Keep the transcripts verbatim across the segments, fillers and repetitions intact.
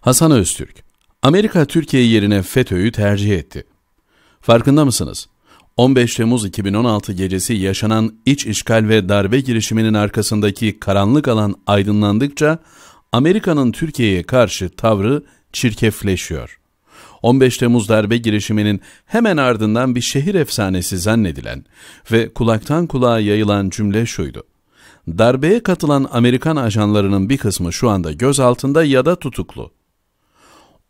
Hasan Öztürk, Amerika Türkiye yerine FETÖ'yü tercih etti. Farkında mısınız? on beş Temmuz iki bin on altı gecesi yaşanan iç işgal ve darbe girişiminin arkasındaki karanlık alan aydınlandıkça Amerika'nın Türkiye'ye karşı tavrı çirkefleşiyor. on beş Temmuz darbe girişiminin hemen ardından bir şehir efsanesi zannedilen ve kulaktan kulağa yayılan cümle şuydu: darbeye katılan Amerikan ajanlarının bir kısmı şu anda gözaltında ya da tutuklu.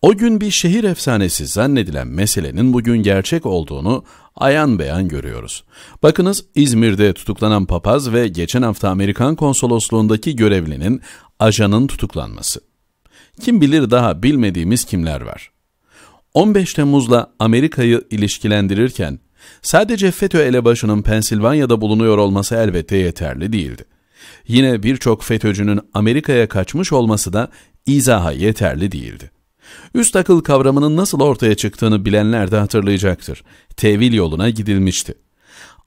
O gün bir şehir efsanesi zannedilen meselenin bugün gerçek olduğunu ayan beyan görüyoruz. Bakınız, İzmir'de tutuklanan papaz ve geçen hafta Amerikan konsolosluğundaki görevlinin ajanın tutuklanması. Kim bilir daha bilmediğimiz kimler var. on beş Temmuz'la Amerika'yı ilişkilendirirken sadece FETÖ elebaşının Pensilvanya'da bulunuyor olması elbette yeterli değildi. Yine birçok FETÖ'cünün Amerika'ya kaçmış olması da izaha yeterli değildi. Üst akıl kavramının nasıl ortaya çıktığını bilenler de hatırlayacaktır. Tevil yoluna gidilmişti.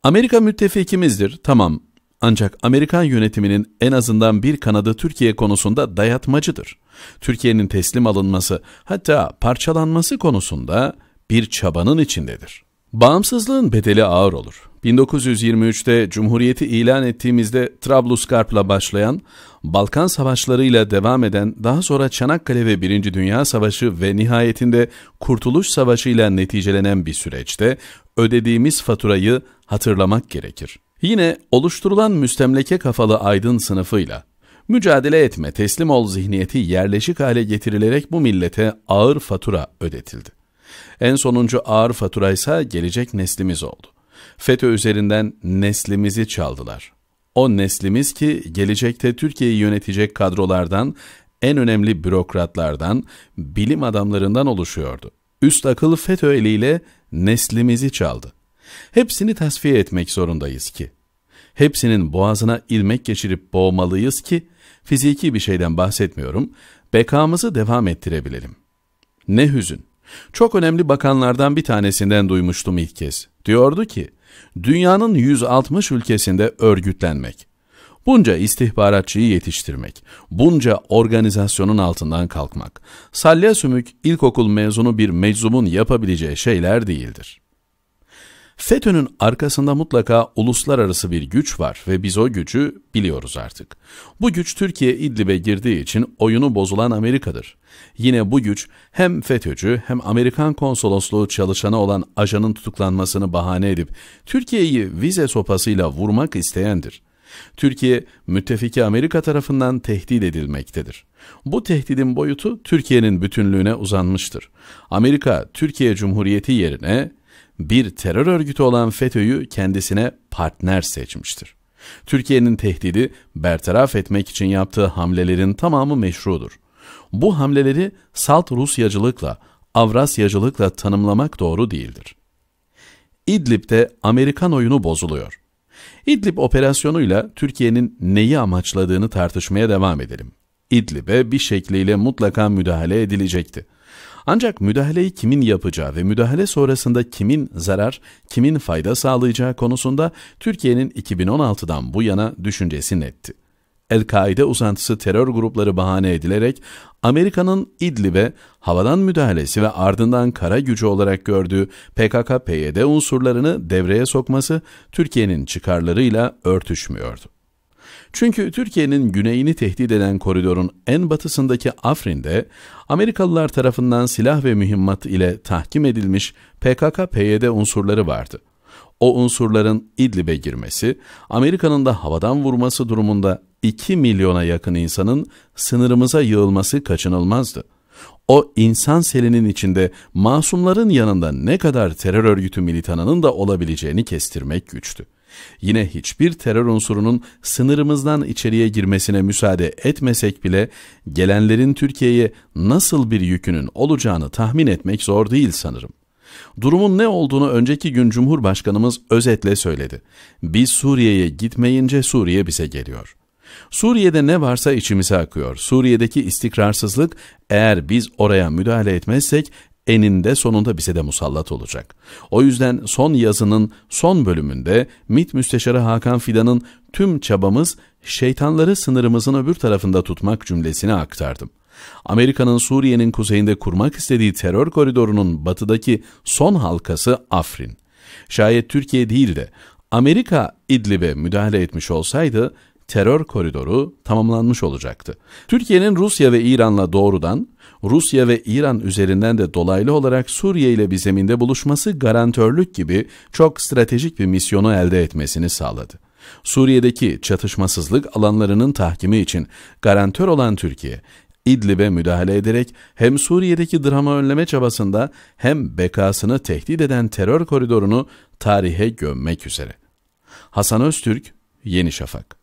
Amerika müttefikimizdir, tamam, ancak Amerikan yönetiminin en azından bir kanadı Türkiye konusunda dayatmacıdır. Türkiye'nin teslim alınması, hatta parçalanması konusunda bir çabanın içindedir. Bağımsızlığın bedeli ağır olur. bin dokuz yüz yirmi üç'te Cumhuriyeti ilan ettiğimizde Trablusgarp'la başlayan, Balkan savaşlarıyla devam eden, daha sonra Çanakkale ve Birinci Dünya Savaşı ve nihayetinde Kurtuluş Savaşı ile neticelenen bir süreçte ödediğimiz faturayı hatırlamak gerekir. Yine oluşturulan müstemleke kafalı aydın sınıfıyla mücadele etme, teslim ol zihniyeti yerleşik hale getirilerek bu millete ağır fatura ödetildi. En sonuncu ağır faturaysa gelecek neslimiz oldu. FETÖ üzerinden neslimizi çaldılar. O neslimiz ki gelecekte Türkiye'yi yönetecek kadrolardan, en önemli bürokratlardan, bilim adamlarından oluşuyordu. Üst akıl FETÖ eliyle neslimizi çaldı. Hepsini tasfiye etmek zorundayız ki, hepsinin boğazına ilmek geçirip boğmalıyız ki, fiziki bir şeyden bahsetmiyorum, bekamızı devam ettirebilelim. Ne hüzün. Çok önemli bakanlardan bir tanesinden duymuştum ilk kez. Diyordu ki, dünyanın yüz altmış ülkesinde örgütlenmek, bunca istihbaratçıyı yetiştirmek, bunca organizasyonun altından kalkmak, salya sümük ilkokul mezunu bir meczubun yapabileceği şeyler değildir. FETÖ'nün arkasında mutlaka uluslararası bir güç var ve biz o gücü biliyoruz artık. Bu güç Türkiye İdlib'e girdiği için oyunu bozulan Amerika'dır. Yine bu güç hem FETÖ'cü hem Amerikan konsolosluğu çalışanı olan ajanın tutuklanmasını bahane edip Türkiye'yi vize sopasıyla vurmak isteyendir. Türkiye, müttefiki Amerika tarafından tehdit edilmektedir. Bu tehdidin boyutu Türkiye'nin bütünlüğüne uzanmıştır. Amerika, Türkiye Cumhuriyeti yerine bir terör örgütü olan FETÖ'yü kendisine partner seçmiştir. Türkiye'nin tehdidi bertaraf etmek için yaptığı hamlelerin tamamı meşrudur. Bu hamleleri salt Rusyacılıkla, Avrasyacılıkla tanımlamak doğru değildir. İdlib'de Amerikan oyunu bozuluyor. İdlib operasyonuyla Türkiye'nin neyi amaçladığını tartışmaya devam edelim. İdlib'e bir şekliyle mutlaka müdahale edilecekti. Ancak müdahaleyi kimin yapacağı ve müdahale sonrasında kimin zarar, kimin fayda sağlayacağı konusunda Türkiye'nin iki bin on altı'dan bu yana düşüncesi netti. El-Kaide uzantısı terör grupları bahane edilerek Amerika'nın İdlib'e havadan müdahalesi ve ardından kara gücü olarak gördüğü P K K P Y D unsurlarını devreye sokması Türkiye'nin çıkarlarıyla örtüşmüyordu. Çünkü Türkiye'nin güneyini tehdit eden koridorun en batısındaki Afrin'de Amerikalılar tarafından silah ve mühimmat ile tahkim edilmiş P K K P Y D unsurları vardı. O unsurların İdlib'e girmesi, Amerika'nın da havadan vurması durumunda iki milyona yakın insanın sınırımıza yığılması kaçınılmazdı. O insan selinin içinde masumların yanında ne kadar terör örgütü militanının da olabileceğini kestirmek güçtü. Yine hiçbir terör unsurunun sınırımızdan içeriye girmesine müsaade etmesek bile gelenlerin Türkiye'ye nasıl bir yükünün olacağını tahmin etmek zor değil sanırım. Durumun ne olduğunu önceki gün Cumhurbaşkanımız özetle söyledi. Biz Suriye'ye gitmeyince Suriye bize geliyor. Suriye'de ne varsa içimize akıyor. Suriye'deki istikrarsızlık, eğer biz oraya müdahale etmezsek, eninde sonunda bize de musallat olacak. O yüzden son yazının son bölümünde MİT Müsteşarı Hakan Fidan'ın "Tüm çabamız şeytanları sınırımızın öbür tarafında tutmak" cümlesini aktardım. Amerika'nın Suriye'nin kuzeyinde kurmak istediği terör koridorunun batıdaki son halkası Afrin. Şayet Türkiye değil de Amerika İdlib'e müdahale etmiş olsaydı terör koridoru tamamlanmış olacaktı. Türkiye'nin Rusya ve İran'la doğrudan, Rusya ve İran üzerinden de dolaylı olarak Suriye ile bir zeminde buluşması garantörlük gibi çok stratejik bir misyonu elde etmesini sağladı. Suriye'deki çatışmasızlık alanlarının tahkimi için garantör olan Türkiye, İdlib'e müdahale ederek hem Suriye'deki drama önleme çabasında hem bekasını tehdit eden terör koridorunu tarihe gömmek üzere. Hasan Öztürk, Yeni Şafak.